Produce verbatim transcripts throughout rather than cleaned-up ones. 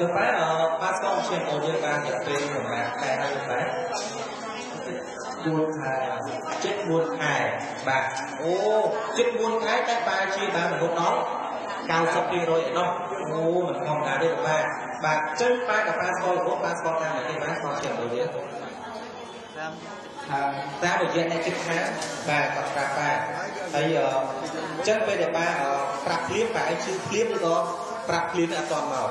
Tôi phải phát xong trên ô dưới ba nhập tên của mạng hai hai phải buôn hài chết buôn hài bạc ô chết buôn cái cái ba chia ba mình không nói cao sắp đi rồi vậy đó ô mình không đã được ba bạc chân ba cả ba coi bốn ba coi ra cái ba coi trên ô dưới ta được diện này chích khá ba cặp cặp ba bây giờ chân bây giờ ba cặp clip và anh chữ clip đi con cặp clip là toàn màu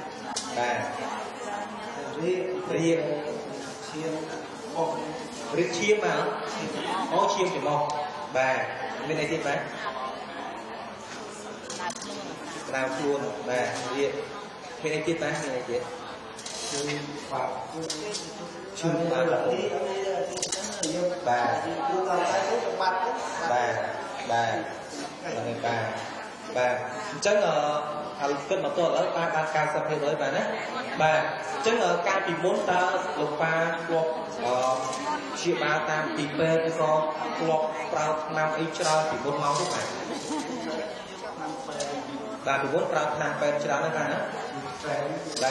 bà riêng riêng chiêm ô riêng chiêm mà ô chiêm thì một bà bên này tiếp đấy làm luôn bà riêng bên này tiếp đấy bên này tiếp chương bà bà bà bà bà bà chắc là cân mà tôi ở ba ba cao sắp thế giới bà nhé bà chắc là cao thì bốn ta lục ba lục chia ba tam tỷ bê cái con lục bao năm ấy cho thì bốn máu các bạn bà thì bốn bao năm bê cho đó các bạn nhé bà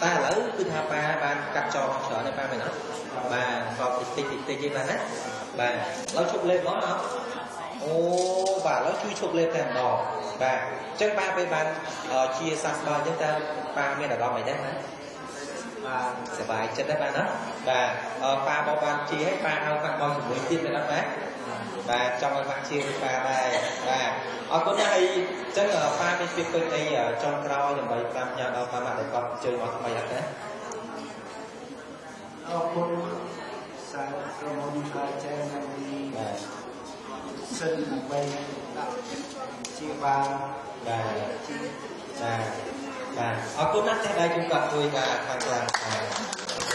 ta lỡ cứ tha ba ba cặp tròn sợ này ba mày nói bà vào tịch tịch tịch như bà nè bà lỡ chụp lên đó không ô bà lỡ chui chụp lên thèm đỏ bà chắc ba bên bàn chia sạc ba chúng ta ba bên là đỏ mày đấy hả bà sẽ bài chân đấy bà đó bà ba bao bàn chia hết ba ao ba bao chụp lên tiên này đó bé bà trong bàn chia ba này bà ở tối nay chắc là ba bên kia bên đây ở trong rau là bảy tam nhà đâu ba mặt để con chơi vào thứ bảy đặt đấy ông sao ông ông cái chơi này sân một bên chia ba bà bà bà ở tối nay đây chúng ta vui và hoàn toàn